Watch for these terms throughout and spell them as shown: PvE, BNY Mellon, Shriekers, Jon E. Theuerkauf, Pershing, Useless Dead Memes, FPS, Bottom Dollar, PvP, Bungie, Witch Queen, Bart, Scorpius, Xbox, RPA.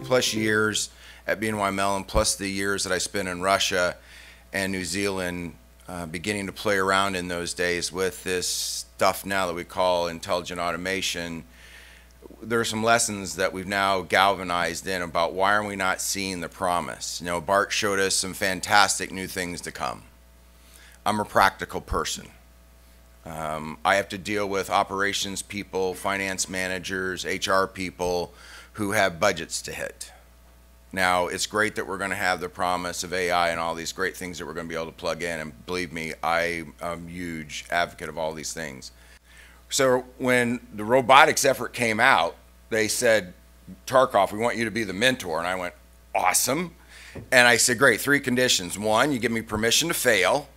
2+ years at BNY Mellon, plus the years that I spent in Russia and New Zealand, beginning to play around in those days with this stuff now that we call intelligent automation, there are some lessons that we've now galvanized in about why are we not seeing the promise. You know, Bart showed us some fantastic new things to come. I'm a practical person. I have to deal with operations people, finance managers, HR people who have budgets to hit. Now, it's great that we're going to have the promise of AI and all these great things that we're going to be able to plug in, and believe me, I'm a huge advocate of all these things. So when the robotics effort came out, they said, Theuerkauf, we want you to be the mentor. And I went, awesome. And I said, great, 3 conditions. 1, you give me permission to fail.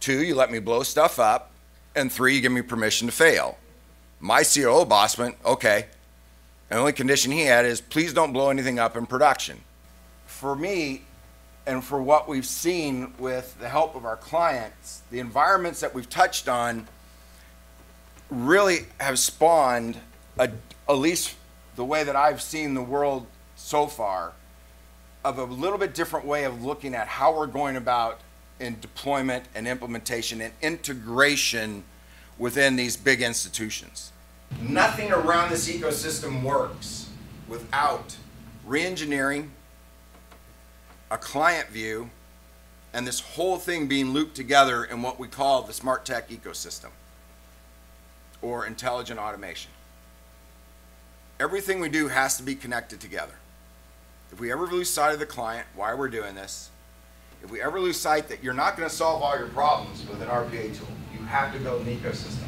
2, you let me blow stuff up. And 3, you give me permission to fail. My COO boss went, okay. And the only condition he had is, please don't blow anything up in production. For me, and for what we've seen with the help of our clients, the environments that we've touched on really have spawned, at least the way that I've seen the world so far, of a little bit different way of looking at how we're going about in deployment and implementation and integration within these big institutions. Nothing around this ecosystem works without re-engineering, a client view, and this whole thing being looped together in what we call the smart tech ecosystem or intelligent automation. Everything we do has to be connected together. If we ever lose sight of the client, why we're doing this, if we ever lose sight that you're not going to solve all your problems with an RPA tool, you have to build an ecosystem.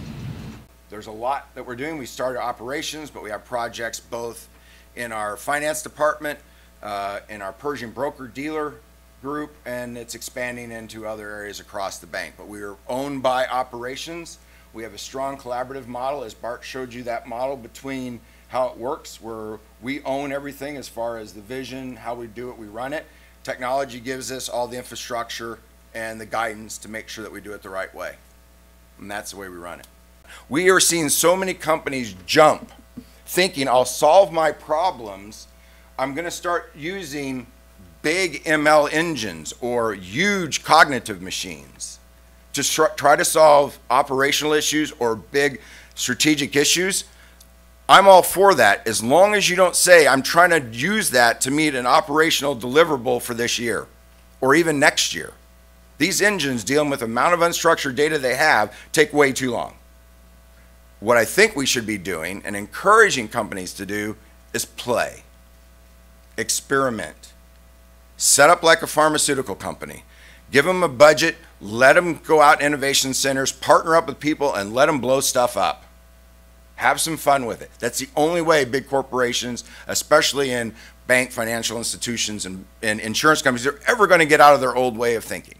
There's a lot that we're doing. We started operations, but we have projects both in our finance department, in our Pershing broker dealer group, and it's expanding into other areas across the bank. But we are owned by operations. We have a strong collaborative model, as Bart showed you that model between how it works, where we own everything as far as the vision, how we do it, we run it. Technology gives us all the infrastructure and the guidance to make sure that we do it the right way. And that's the way we run it. We are seeing so many companies jump, thinking I'll solve my problems. I'm going to start using big ML engines or huge cognitive machines to try to solve operational issues or big strategic issues. I'm all for that, as long as you don't say, I'm trying to use that to meet an operational deliverable for this year or even next year. These engines dealing with the amount of unstructured data they have take way too long. What I think we should be doing and encouraging companies to do is play, experiment, set up like a pharmaceutical company, give them a budget, let them go out innovation centers, partner up with people, and let them blow stuff up. Have some fun with it. That's the only way big corporations, especially in bank, financial institutions, and insurance companies, are ever going to get out of their old way of thinking.